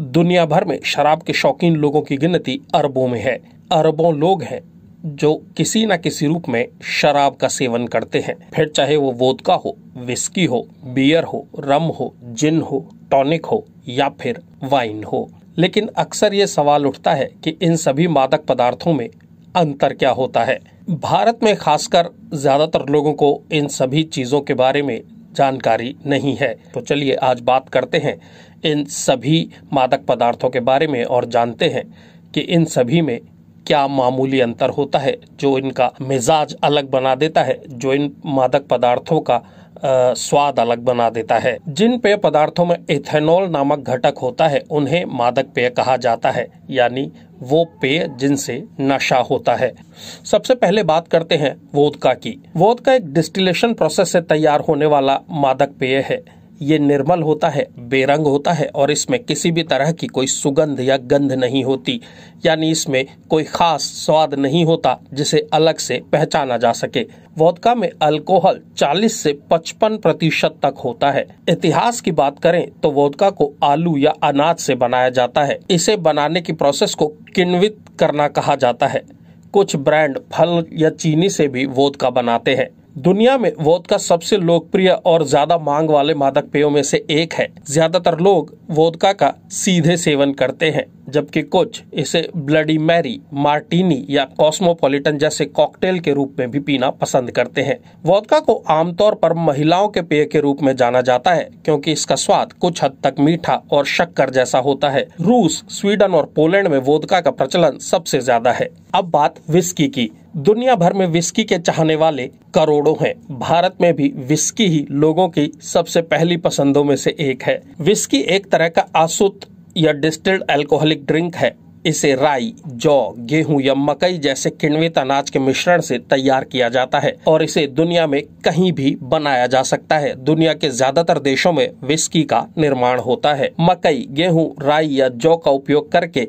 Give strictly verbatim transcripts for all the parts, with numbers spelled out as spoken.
दुनिया भर में शराब के शौकीन लोगों की गिनती अरबों में है। अरबों लोग हैं जो किसी न किसी रूप में शराब का सेवन करते हैं, फिर चाहे वो वोदका हो, विस्की हो, बियर हो, रम हो, जिन हो, टॉनिक हो या फिर वाइन हो। लेकिन अक्सर ये सवाल उठता है कि इन सभी मादक पदार्थों में अंतर क्या होता है। भारत में खासकर ज्यादातर लोगों को इन सभी चीजों के बारे में जानकारी नहीं है। तो चलिए आज बात करते हैं इन सभी मादक पदार्थों के बारे में और जानते हैं कि इन सभी में क्या मामूली अंतर होता है जो इनका मिजाज अलग बना देता है, जो इन मादक पदार्थों का आ, स्वाद अलग बना देता है। जिन पेय पदार्थों में इथेनॉल नामक घटक होता है उन्हें मादक पेय कहा जाता है, यानी वो पेय जिनसे नशा होता है। सबसे पहले बात करते हैं वोदका की। वोदका एक डिस्टिलेशन प्रोसेस से तैयार होने वाला मादक पेय है। ये निर्मल होता है, बेरंग होता है और इसमें किसी भी तरह की कोई सुगंध या गंध नहीं होती, यानी इसमें कोई खास स्वाद नहीं होता जिसे अलग से पहचाना जा सके। वोदका में अल्कोहल चालीस से पचपन प्रतिशत तक होता है। इतिहास की बात करें तो वोदका को आलू या अनाज से बनाया जाता है। इसे बनाने की प्रोसेस को किण्वित करना कहा जाता है। कुछ ब्रांड फल या चीनी से भी वोदका बनाते हैं। दुनिया में वोदका सबसे लोकप्रिय और ज्यादा मांग वाले मादक पेयों में से एक है। ज्यादातर लोग वोदका का सीधे सेवन करते हैं, जबकि कुछ इसे ब्लडी मैरी, मार्टिनी या कॉस्मोपॉलिटन जैसे कॉकटेल के रूप में भी पीना पसंद करते हैं। वोदका को आमतौर पर महिलाओं के पेय के रूप में जाना जाता है क्योंकि इसका स्वाद कुछ हद तक मीठा और शक्कर जैसा होता है। रूस, स्वीडन और पोलैंड में वोदका का प्रचलन सबसे ज्यादा है। अब बात विस्की की। दुनिया भर में विस्की के चाहने वाले करोड़ों हैं। भारत में भी विस्की ही लोगों की सबसे पहली पसंदों में से एक है। विस्की एक तरह का आसुत या डिस्टिल्ड अल्कोहलिक ड्रिंक है। इसे राई, जौ, गेहूं या मकई जैसे किण्वित अनाज के मिश्रण से तैयार किया जाता है और इसे दुनिया में कहीं भी बनाया जा सकता है। दुनिया के ज्यादातर देशों में विस्की का निर्माण होता है। मकई, गेहूं, राई या जौ का उपयोग करके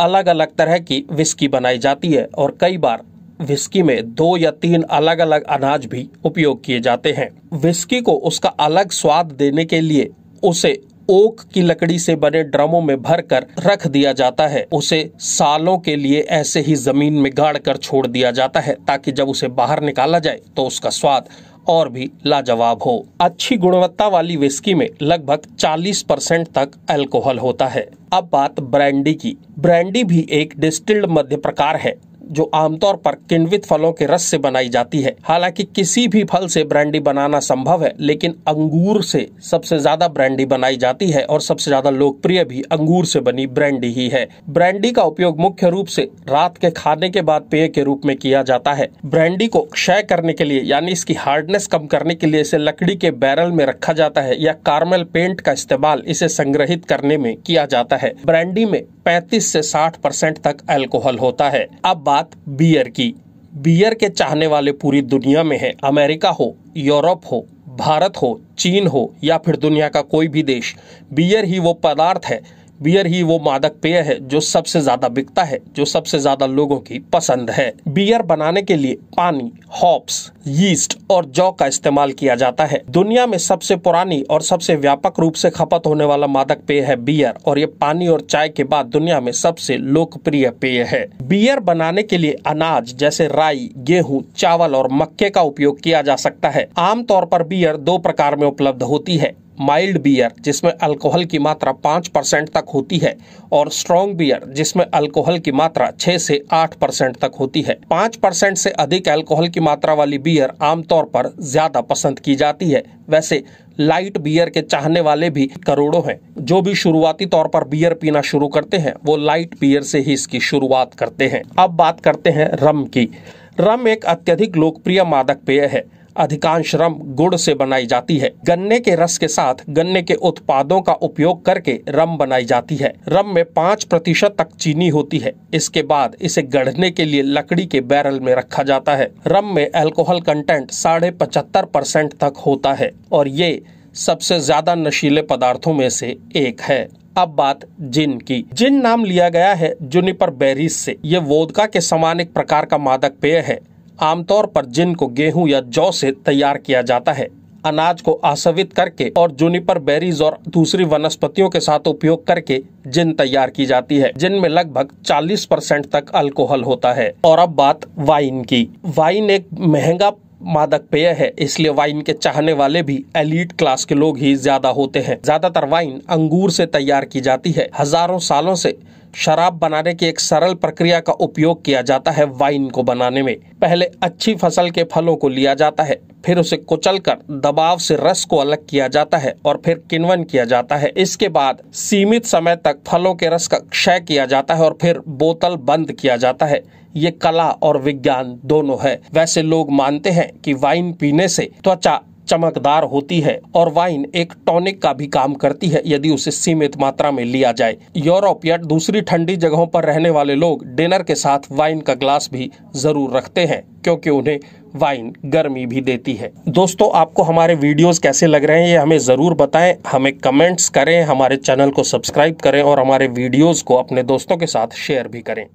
अलग अलग तरह की विस्की बनाई जाती है और कई बार विस्की में दो या तीन अलग अलग अनाज भी उपयोग किए जाते हैं। विस्की को उसका अलग स्वाद देने के लिए उसे ओक की लकड़ी से बने ड्रमों में भरकर रख दिया जाता है। उसे सालों के लिए ऐसे ही जमीन में गाड़कर छोड़ दिया जाता है ताकि जब उसे बाहर निकाला जाए तो उसका स्वाद और भी लाजवाब हो। अच्छी गुणवत्ता वाली विस्की में लगभग चालीस परसेंट तक अल्कोहल होता है। अब बात ब्रांडी की। ब्रांडी भी एक डिस्टिल्ड मध्य प्रकार है जो आमतौर पर किण्वित फलों के रस से बनाई जाती है। हालांकि किसी भी फल से ब्रांडी बनाना संभव है, लेकिन अंगूर से सबसे ज्यादा ब्रांडी बनाई जाती है और सबसे ज्यादा लोकप्रिय भी अंगूर से बनी ब्रांडी ही है। ब्रांडी का उपयोग मुख्य रूप से रात के खाने के बाद पेय के रूप में किया जाता है। ब्रांडी को क्षय करने के लिए यानी इसकी हार्डनेस कम करने के लिए इसे लकड़ी के बैरल में रखा जाता है या कार्मेल पेंट का इस्तेमाल इसे संग्रहित करने में किया जाता है। ब्रांडी में पैंतीस से साठ परसेंट तक अल्कोहल होता है। अब बात बियर की। बियर के चाहने वाले पूरी दुनिया में है। अमेरिका हो, यूरोप हो, भारत हो, चीन हो या फिर दुनिया का कोई भी देश, बियर ही वो पदार्थ है, बियर ही वो मादक पेय है जो सबसे ज्यादा बिकता है, जो सबसे ज्यादा लोगों की पसंद है। बियर बनाने के लिए पानी, हॉप्स, यीस्ट और जौ का इस्तेमाल किया जाता है। दुनिया में सबसे पुरानी और सबसे व्यापक रूप से खपत होने वाला मादक पेय है बियर, और ये पानी और चाय के बाद दुनिया में सबसे लोकप्रिय पेय है। बियर बनाने के लिए अनाज जैसे राई, गेहूं, चावल और मक्के का उपयोग किया जा सकता है। आमतौर पर बियर दो प्रकार में उपलब्ध होती है। माइल्ड बियर जिसमें अल्कोहल की मात्रा पाँच परसेंट तक होती है और स्ट्रॉन्ग बियर जिसमें अल्कोहल की मात्रा छह से आठ परसेंट तक होती है। पाँच परसेंट से अधिक अल्कोहल की मात्रा वाली बियर आमतौर पर ज्यादा पसंद की जाती है। वैसे लाइट बियर के चाहने वाले भी करोड़ों हैं। जो भी शुरुआती तौर पर बियर पीना शुरू करते हैं वो लाइट बियर से ही इसकी शुरुआत करते हैं। अब बात करते हैं रम की। रम एक अत्यधिक लोकप्रिय मादक पेय है। अधिकांश रम गुड़ से बनाई जाती है। गन्ने के रस के साथ गन्ने के उत्पादों का उपयोग करके रम बनाई जाती है। रम में पाँच प्रतिशत तक चीनी होती है। इसके बाद इसे गढ़ने के लिए लकड़ी के बैरल में रखा जाता है। रम में अल्कोहल कंटेंट साढ़े पचहत्तर परसेंट तक होता है और ये सबसे ज्यादा नशीले पदार्थों में से एक है। अब बात जिन की। जिन नाम लिया गया है जुनिपर बेरीज से। ये वोदका के समान एक प्रकार का मादक पेय है। आमतौर पर जिन को गेहूं या जौ से तैयार किया जाता है। अनाज को आसवित करके और जूनिपर बेरीज और दूसरी वनस्पतियों के साथ उपयोग करके जिन तैयार की जाती है, जिनमें लगभग चालीस परसेंट तक अल्कोहल होता है। और अब बात वाइन की। वाइन एक महंगा मादक पेय है, इसलिए वाइन के चाहने वाले भी एलीट क्लास के लोग ही ज्यादा होते हैं। ज्यादातर वाइन अंगूर से तैयार की जाती है। हजारों सालों से शराब बनाने की एक सरल प्रक्रिया का उपयोग किया जाता है। वाइन को बनाने में पहले अच्छी फसल के फलों को लिया जाता है, फिर उसे कुचलकर दबाव से रस को अलग किया जाता है और फिर किण्वन किया जाता है। इसके बाद सीमित समय तक फलों के रस का क्षय किया जाता है और फिर बोतल बंद किया जाता है। ये कला और विज्ञान दोनों है। वैसे लोग मानते हैं कि वाइन पीने से त्वचा चमकदार होती है और वाइन एक टॉनिक का भी काम करती है यदि उसे सीमित मात्रा में लिया जाए। यूरोप या दूसरी ठंडी जगहों पर रहने वाले लोग डिनर के साथ वाइन का ग्लास भी जरूर रखते हैं, क्योंकि उन्हें वाइन गर्मी भी देती है। दोस्तों, आपको हमारे वीडियोस कैसे लग रहे हैं ये हमें जरूर बताएं, हमें कमेंट्स करें, हमारे चैनल को सब्सक्राइब करें और हमारे वीडियोस को अपने दोस्तों के साथ शेयर भी करें।